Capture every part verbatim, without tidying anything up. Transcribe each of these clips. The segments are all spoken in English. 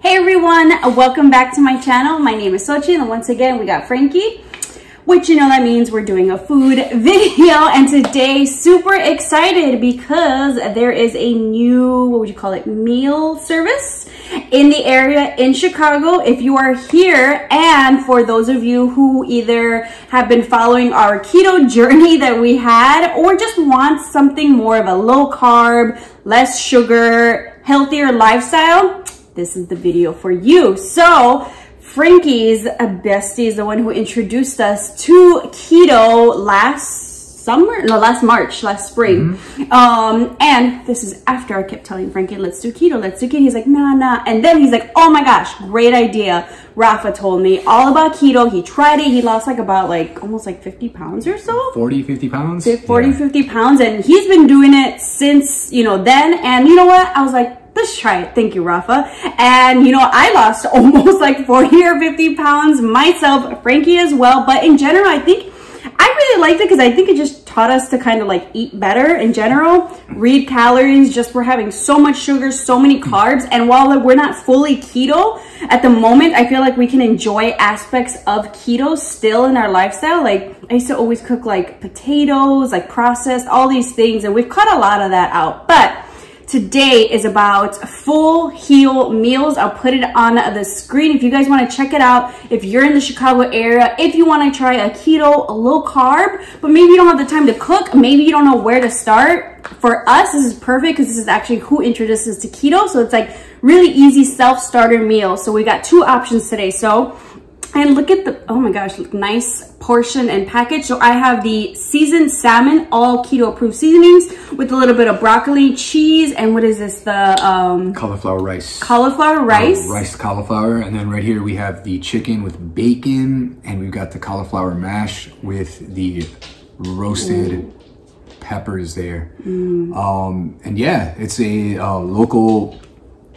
Hey everyone, welcome back to my channel. My name is Xochitl, and once again we got Frankie, which you know that means we're doing a food video. And today, super excited because there is a new, what would you call it, meal service in the area in Chicago. If you are here, and for those of you who either have been following our keto journey that we had or just want something more of a low carb, less sugar, healthier lifestyle, this is the video for you. So Frankie's bestie is the one who introduced us to keto last summer, no, last March, last spring. Mm-hmm. Um, and this is after I kept telling Frankie, let's do keto, let's do keto. He's like, nah, nah. And then he's like, oh my gosh, great idea. Rafa told me all about keto. He tried it. He lost like about like almost like fifty pounds or so. forty, fifty pounds. forty, yeah. fifty pounds. And he's been doing it since, you know, then. And you know what? I was like, let's try it. Thank you, Rafa. And you know, I lost almost like forty or fifty pounds myself, Frankie as well. But in general, I think I really liked it because I think it just taught us to kind of like eat better in general, read calories. Just we're having so much sugar, so many carbs. And while we're not fully keto at the moment, I feel like we can enjoy aspects of keto still in our lifestyle. Like I used to always cook like potatoes, like processed, all these things. And we've cut a lot of that out. But today is about Full Heal Meals. I'll put it on the screen if you guys want to check it out. If you're in the Chicago area, if you want to try a keto, a low carb, but maybe you don't have the time to cook, maybe you don't know where to start. For us, this is perfect because this is actually who introduced us to keto. So it's like really easy self-starter meal. So we got two options today. So, and look at the, oh my gosh, look, nice portion and package. So I have the seasoned salmon, all keto approved seasonings with a little bit of broccoli, cheese, and what is this? The um, cauliflower rice. Cauliflower rice. Uh, rice cauliflower. And then right here we have the chicken with bacon, and we've got the cauliflower mash with the roasted mm. peppers there. Mm. Um, and yeah, it's a uh, local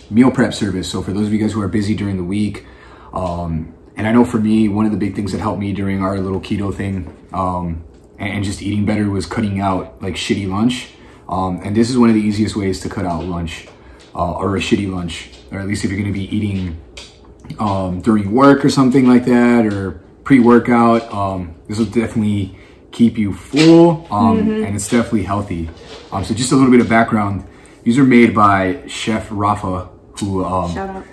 meal prep service. So for those of you guys who are busy during the week, um, and I know for me, one of the big things that helped me during our little keto thing um, and just eating better was cutting out like shitty lunch. Um, and this is one of the easiest ways to cut out lunch uh, or a shitty lunch, or at least if you're going to be eating um, during work or something like that, or pre-workout. Um, this will definitely keep you full um, mm-hmm. and it's definitely healthy. Um, so just a little bit of background. These are made by Chef Rafa, who um, shout out.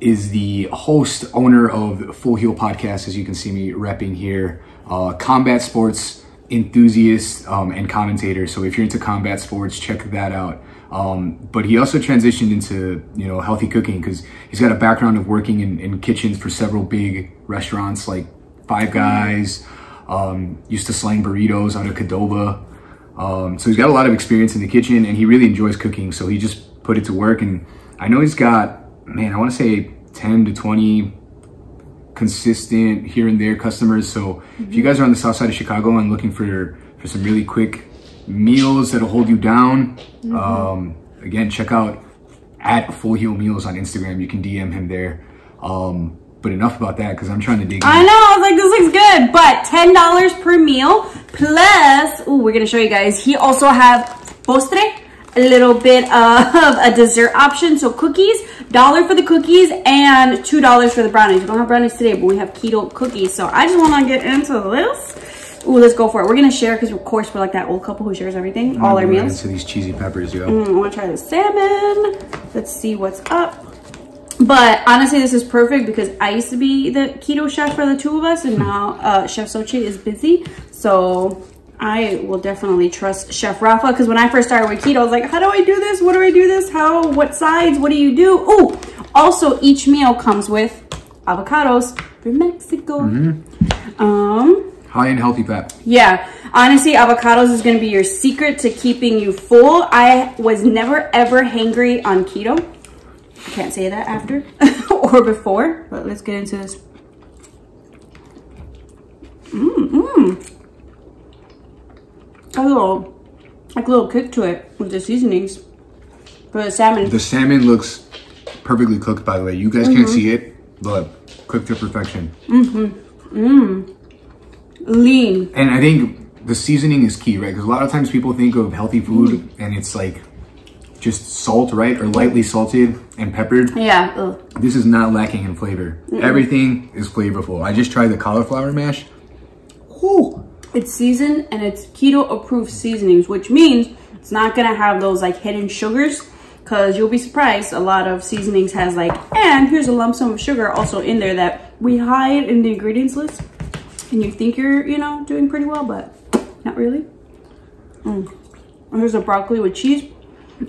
Is the host, owner of Full Heal Podcast, as you can see me repping here, uh, combat sports enthusiast um, and commentator. So if you're into combat sports, check that out. Um, but he also transitioned into, you know, healthy cooking because he's got a background of working in, in kitchens for several big restaurants like Five Guys, um, used to slang burritos out of Cordova. Um, so he's got a lot of experience in the kitchen and he really enjoys cooking. So he just put it to work, and I know he's got, man, I want to say ten to twenty consistent here and there customers. So mm-hmm. if you guys are on the south side of Chicago and looking for, for some really quick meals that'll hold you down, mm-hmm. um, again, check out at Full Heal Meals on Instagram. You can D M him there. Um, but enough about that because I'm trying to dig in. I know, I was like, this looks good. But ten dollars per meal plus, ooh, we're going to show you guys. He also have postre, a little bit of a dessert option. So cookies, dollar for the cookies and two dollars for the brownies. We don't have brownies today, but we have keto cookies. So I just want to get into this. Ooh, let's go for it. We're gonna share because of course we're like that old couple who shares everything, all our meals. So these cheesy peppers, yo. Mm, I want to try the salmon. Let's see what's up. But honestly, this is perfect because I used to be the keto chef for the two of us, and now uh, Chef Xochitl is busy. So I will definitely trust Chef Rafa because when I first started with keto, I was like, how do I do this? What do I do this? How, what sides? What do you do? Oh, also each meal comes with avocados from Mexico. Mm-hmm. Um, high in healthy fat. Yeah. Honestly, avocados is going to be your secret to keeping you full. I was never, ever hangry on keto. I can't say that after or before, but let's get into this. Mm-mm. A little, like a little kick to it with the seasonings for the salmon. The salmon looks perfectly cooked, by the way. You guys mm-hmm. can't see it, but cooked to perfection. Mm-hmm. Mm. Lean. And I think the seasoning is key, right? Because a lot of times people think of healthy food mm-hmm. and it's like just salt, right? Or lightly salted and peppered. Yeah. Ugh. This is not lacking in flavor. Mm-mm. Everything is flavorful. I just tried the cauliflower mash. Whew. It's seasoned and it's keto approved seasonings, which means it's not gonna have those like hidden sugars, because you'll be surprised, a lot of seasonings has like, and here's a lump sum of sugar also in there that we hide in the ingredients list, and you think you're, you know, doing pretty well, but not really. Mm. And here's a broccoli with cheese,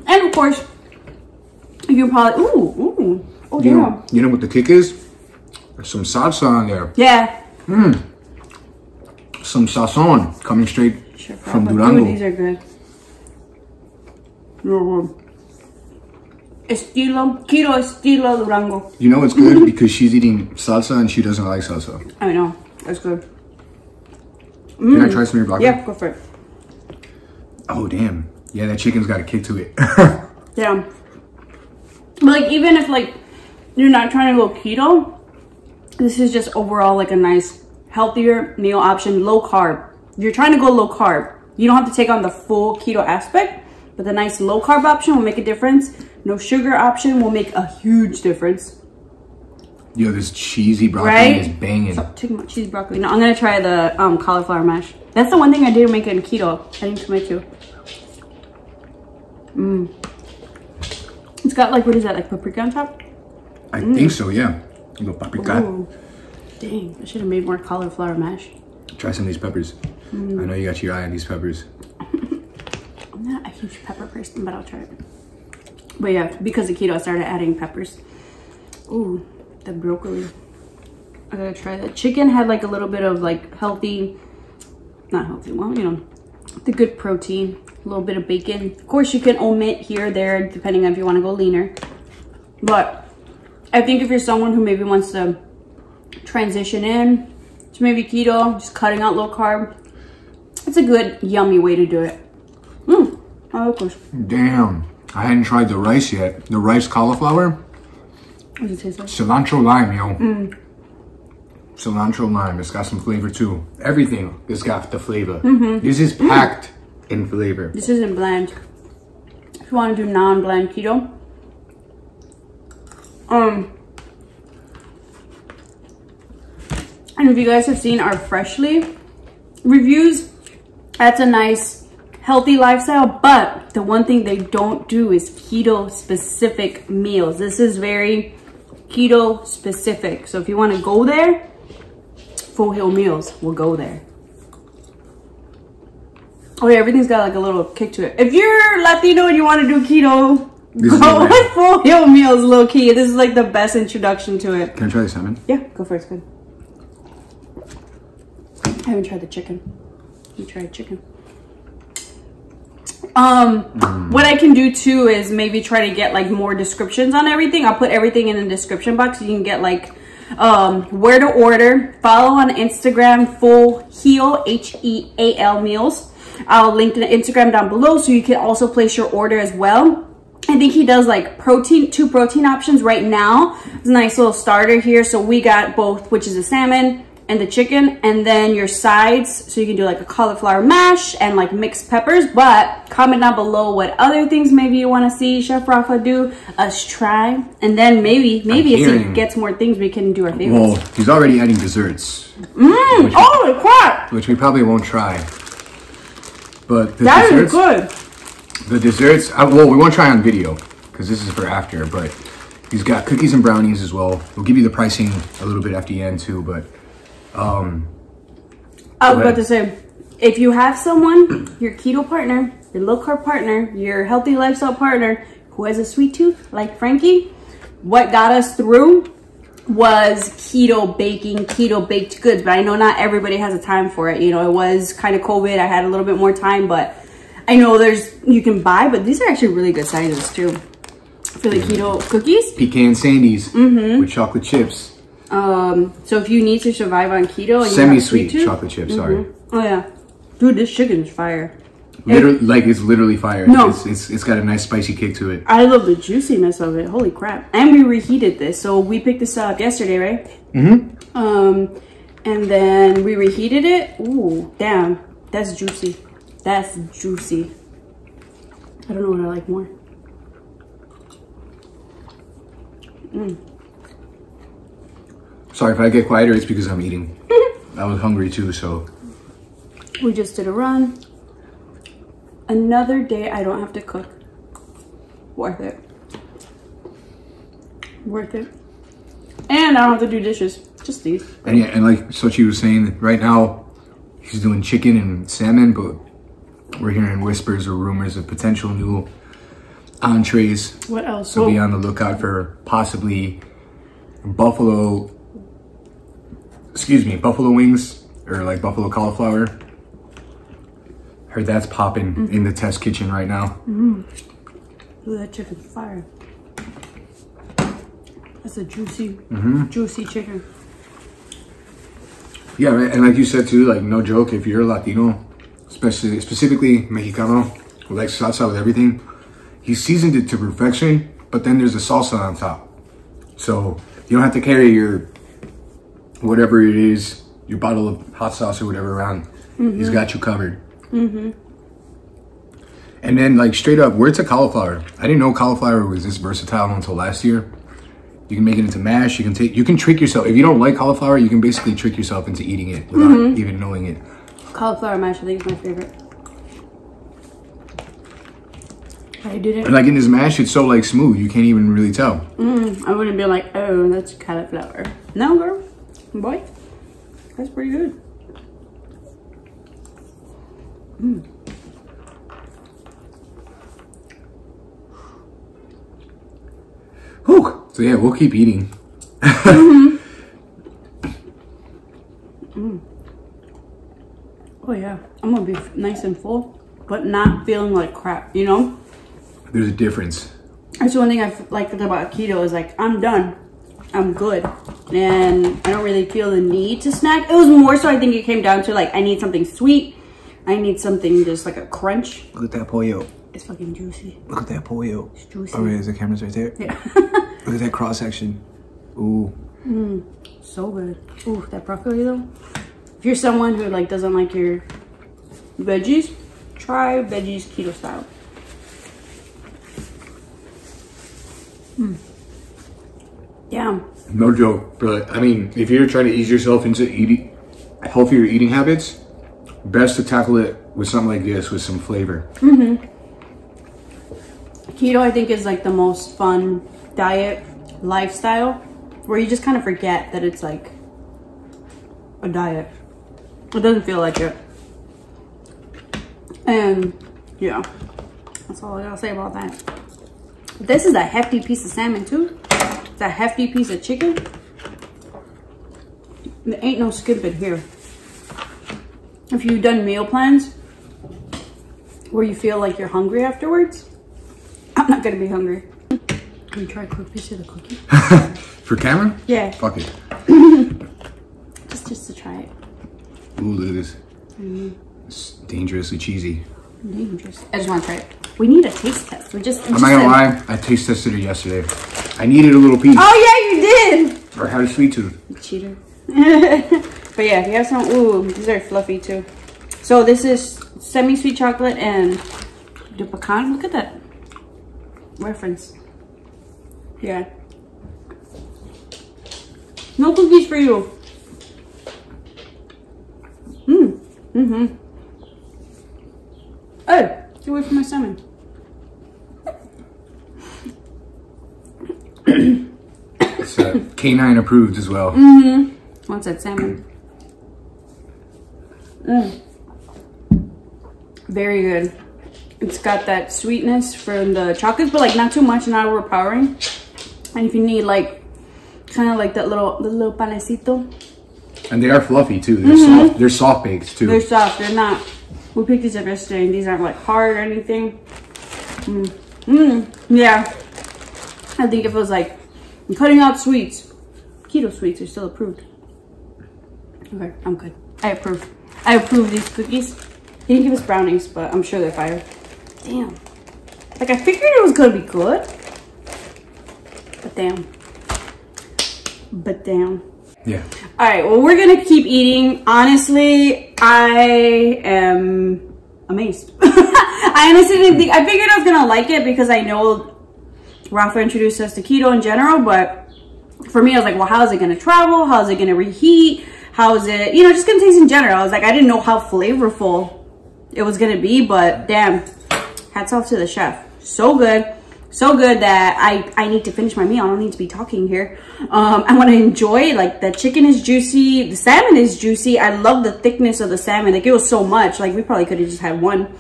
and of course you probably ooh ooh oh yeah. You know, you know what the kick is? There's some salsa on there. Yeah. Mmm. Some sazon coming straight sure, from Durango. Dude, these are good. Estilo, keto estilo Durango. You know it's good because she's eating salsa and she doesn't like salsa. I know, that's good. Mm. Can I try some of your broccoli? Yeah, go for it. Oh damn, yeah, that chicken's got a kick to it. Yeah, but like even if like you're not trying to go keto, this is just overall like a nice healthier meal option, low carb. You're trying to go low carb, you don't have to take on the full keto aspect. But the nice low carb option will make a difference. No sugar option will make a huge difference. Yo, this cheesy broccoli right? is banging. Stop taking my cheese broccoli. No, I'm gonna try the um, cauliflower mash. That's the one thing I didn't make in keto. I didn't make you. Mmm. It's got like, what is that? Like paprika on top? I mm. think so, yeah. A little paprika. Ooh. Dang, I should have made more cauliflower mash. Try some of these peppers. Mm. I know you got your eye on these peppers. I'm not a huge pepper person, but I'll try it. But yeah, because of keto, I started adding peppers. Ooh, the broccoli. I gotta try that. Chicken had like a little bit of like healthy, not healthy, well, you know, the good protein, a little bit of bacon. Of course, you can omit here or there, depending on if you wanna go leaner. But I think if you're someone who maybe wants to transition in to maybe keto, just cutting out low carb, it's a good, yummy way to do it. Mmm, I like this. Damn, I hadn't tried the rice yet. The rice cauliflower. What does it taste like? Cilantro lime, yo. Mm. Cilantro lime. It's got some flavor too. Everything has got the flavor. Mm-hmm. This is packed mm. in flavor. This isn't bland. If you want to do non-bland keto, um, and if you guys have seen our Freshly reviews, that's a nice healthy lifestyle, but the one thing they don't do is keto specific meals. This is very keto specific. So if you want to go there, Full Heal Meals will go there. Oh yeah, everything's got like a little kick to it. If you're Latino and you want to do keto, this go with Full Heal Meals, low key. This is like the best introduction to it. Can I try the salmon? Yeah, go for it, it's good. I haven't tried the chicken. You tried chicken. Um, mm. What I can do too is maybe try to get like more descriptions on everything. I'll put everything in the description box. You can get like um, where to order. Follow on Instagram, Full Heal, H E A L Meals. I'll link the Instagram down below so you can also place your order as well. I think he does like protein, two protein options right now. It's a nice little starter here. So we got both, which is the salmon and the chicken, and then your sides, so you can do like a cauliflower mash and like mixed peppers. But comment down below what other things maybe you want to see Chef Rafa do us try, and then maybe maybe if he gets more things we can do our favorites. Well, he's already adding desserts. Mm, holy we, crap! Which we probably won't try. But the that desserts, is good. The desserts, I, well, we won't try on video because this is for after. But he's got cookies and brownies as well. We'll give you the pricing a little bit at the end too, but. Um, I was about to say, if you have someone, your keto partner, your low carb partner, your healthy lifestyle partner who has a sweet tooth like Frankie, what got us through was keto baking, keto baked goods. But I know not everybody has a time for it. You know, it was kind of COVID. I had a little bit more time, but I know there's, you can buy, but these are actually really good sizes too. For the keto cookies. Pecan Sandies mm-hmm. with chocolate chips. Um, so if you need to survive on keto and semi-sweet chocolate chip, mm-hmm. sorry. Oh yeah. Dude, this chicken's fire. Literally, it, like it's literally fire. No. It's, it's, it's got a nice spicy kick to it. I love the juiciness of it. Holy crap. And we reheated this. So we picked this up yesterday, right? Mm-hmm. Um, and then we reheated it. Ooh, damn. That's juicy. That's juicy. I don't know what I like more. Mm. Sorry, if I get quieter, it's because I'm eating. I was hungry too, so. We just did a run. Another day I don't have to cook. Worth it. Worth it. And I don't have to do dishes. Just these. And yeah, and like Xochitl was saying, right now she's doing chicken and salmon, but we're hearing whispers or rumors of potential new entrees. What else? So oh. be on the lookout for possibly buffalo, excuse me, buffalo wings or like buffalo cauliflower. Heard that's popping mm-hmm. in the test kitchen right now. Mm-hmm. Ooh, that chicken's fire. That's a juicy, mm-hmm. juicy chicken. Yeah, and like you said too, like no joke, if you're Latino, especially specifically Mexicano, who likes salsa with everything, he seasoned it to perfection, but then there's a salsa on top. So you don't have to carry your, whatever it is, your bottle of hot sauce or whatever around. Mm-hmm. He's got you covered. Mm-hmm. And then like straight up, where's the cauliflower? I didn't know cauliflower was this versatile until last year. You can make it into mash. You can take. You can trick yourself. If you don't like cauliflower, you can basically trick yourself into eating it without mm-hmm. even knowing it. Cauliflower mash, I think, is my favorite. I did it. And like in this mash, it's so like smooth. You can't even really tell. Mm, I wouldn't be like, oh, that's cauliflower. No, girl, boy, that's pretty good. Mm. Whew. So yeah, we'll keep eating. mm-hmm. mm. Oh yeah, I'm gonna be nice and full, but not feeling like crap, you know? There's a difference. That's one thing I like about keto is like, I'm done, I'm good. And I don't really feel the need to snack. It was more so I think it came down to like, I need something sweet. I need something just like a crunch. Look at that pollo. It's fucking juicy. Look at that pollo. It's juicy. Oh wait, the camera's right there. Yeah. Look at that cross section. Ooh. Mm, so good. Ooh, that broccoli though. If you're someone who like doesn't like your veggies, try veggies keto style. Mm. Damn. No joke, but I mean, if you're trying to ease yourself into eating healthier eating habits, best to tackle it with something like this with some flavor. Mm-hmm. Keto, I think, is like the most fun diet lifestyle where you just kind of forget that it's like a diet. It doesn't feel like it. And yeah, that's all I gotta say about that. This is a hefty piece of salmon too. It's a hefty piece of chicken. There ain't no skipping here. If you've done meal plans where you feel like you're hungry afterwards, I'm not gonna be hungry. Can you try a quick piece of the cookie? For camera? Yeah. Fuck it. just, just to try it. Ooh, look at this. Mm. It's dangerously cheesy. Dangerous. I just want to try it. We need a taste test. We just. I'm not gonna lie. I taste tested it yesterday. I needed a little piece. Oh yeah, you did. Or had a sweet tooth. You cheater. But yeah, if you have some. Ooh, these are fluffy too. So this is semi-sweet chocolate and the pecan. Look at that reference. Yeah. No cookies for you. Mmm. Mm-hmm. Oh, get away from my salmon. It's uh, canine approved as well. Mm-hmm. What's that salmon? Mm. Very good. It's got that sweetness from the chocolates, but like not too much, not overpowering. And if you need like, kind of like that little, the little panecito. And they are fluffy too. They're mm-hmm. soft. They're soft baked too. They're soft. They're not. We picked these up yesterday, and these aren't like hard or anything. Mm. Mm. Yeah. I think if it was like I'm cutting out sweets, keto sweets are still approved. Okay, I'm good. I approve. I approve these cookies. They didn't give us brownies, but I'm sure they're fire. Damn. Like I figured it was gonna be good. But damn. But damn. Yeah. All right, well, we're gonna keep eating. Honestly, I am amazed. I honestly didn't think, I figured I was gonna like it because I know Rafa introduced us to keto in general, but for me, I was like, well, how is it going to travel? How is it going to reheat? How is it, you know, just going to taste in general. I was like, I didn't know how flavorful it was going to be, but damn, hats off to the chef. So good. So good that I, I need to finish my meal. I don't need to be talking here. Um, I want to enjoy, like, the chicken is juicy. The salmon is juicy. I love the thickness of the salmon. Like, it was so much. Like, we probably could have just had one.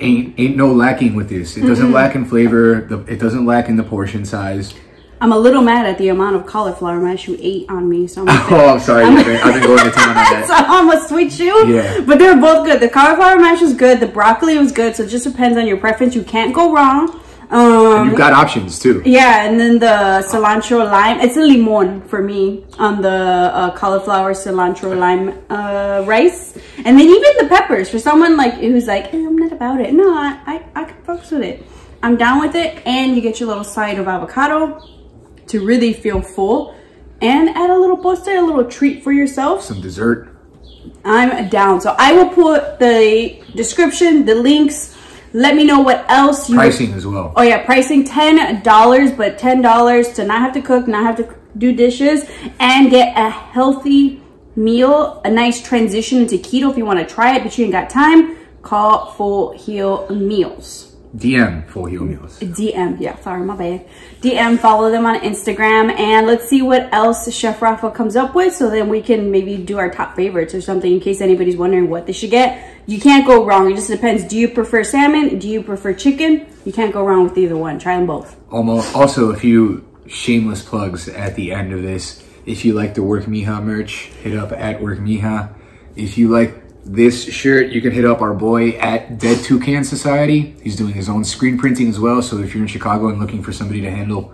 Ain't, ain't no lacking with this. It doesn't mm-hmm. lack in flavor. The, it doesn't lack in the portion size. I'm a little mad at the amount of cauliflower mash you ate on me. So I'm oh, I'm sorry. I'm I've been going to town on that. So I'm a sweet shoe. Yeah. But they're both good. The cauliflower mash was good. The broccoli was good. So it just depends on your preference. You can't go wrong. Um, and you've got options too. Yeah, and then the cilantro lime. It's a limon for me on the uh, cauliflower cilantro lime uh, rice. And then even the peppers. For someone like who's like, eh, I'm not about it. No, I, I, I can fucks with it. I'm down with it. And you get your little side of avocado to really feel full, and add a little postre, a little treat for yourself, some dessert. I'm down. So I will put the description, the links. Let me know what else you pricing as well. Oh yeah, pricing ten dollars, but ten dollars to not have to cook, not have to do dishes, and get a healthy meal, a nice transition into keto if you want to try it, but you ain't got time. Call Full Heal Meals. D M Full Heal Meals. D M, yeah, sorry, my bad. D M, follow them on Instagram, and let's see what else Chef Rafa comes up with, so then we can maybe do our top favorites or something in case anybody's wondering what they should get. You can't go wrong. It just depends. Do you prefer salmon? Do you prefer chicken? You can't go wrong with either one. Try them both. Almost. Also, a few shameless plugs at the end of this. If you like the Work Mija merch, hit up at Work Mija. If you like this shirt, you can hit up our boy at Dead Toucan Society. He's doing his own screen printing as well, so if you're in Chicago and looking for somebody to handle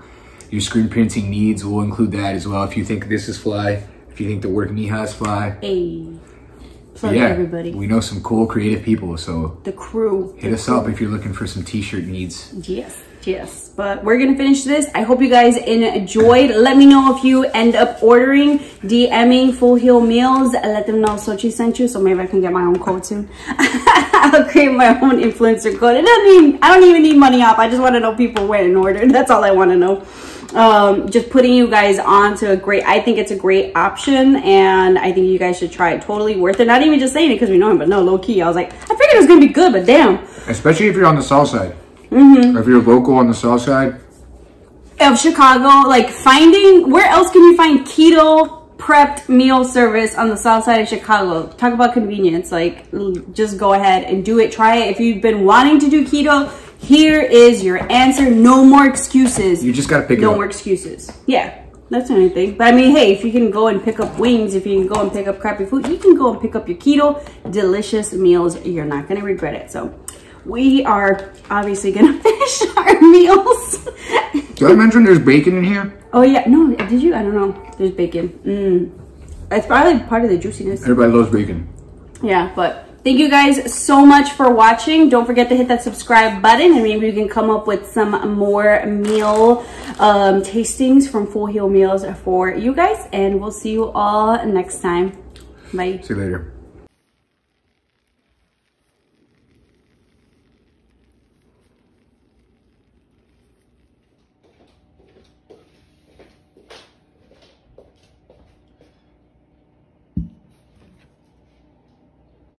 your screen printing needs, we'll include that as well. If you think this is fly, if you think the Work Mija is fly, hey, plug yeah, everybody. We know some cool creative people, so the crew hit the us crew. up if you're looking for some t-shirt needs. Yes, yes, but we're gonna finish this. I hope you guys enjoyed. Let me know if you end up ordering, DMing Full Heal Meals. Let them know Xochitl sent you, so maybe I can get my own code soon. I'll create my own influencer code. It doesn't mean I don't even need money off. I just want to know people went and ordered. That's all I want to know. Um just putting you guys on to a great, I think it's a great option, and I think you guys should try it. Totally worth it. Not even just saying it because we know him, but no, low-key I was like, I figured it was gonna be good, but damn, especially if you're on the south side. Mm-hmm. If you're local on the south side of Chicago, like finding, where else can you find keto prepped meal service on the south side of Chicago? Talk about convenience. Like, just go ahead and do it. Try it. If you've been wanting to do keto, here is your answer. No more excuses. You just gotta pick it up. No more excuses. Yeah, that's the only thing. But I mean, hey, if you can go and pick up wings, if you can go and pick up crappy food, you can go and pick up your keto delicious meals. You're not gonna regret it. So we are obviously gonna finish our meals. Did I mention there's bacon in here? Oh yeah, no, did you? I don't know. There's bacon. Mm. It's probably part of the juiciness. Everybody loves bacon. Yeah, but thank you guys so much for watching. Don't forget to hit that subscribe button, and maybe you can come up with some more meal um, tastings from Full Heal Meals for you guys. And we'll see you all next time. Bye. See you later.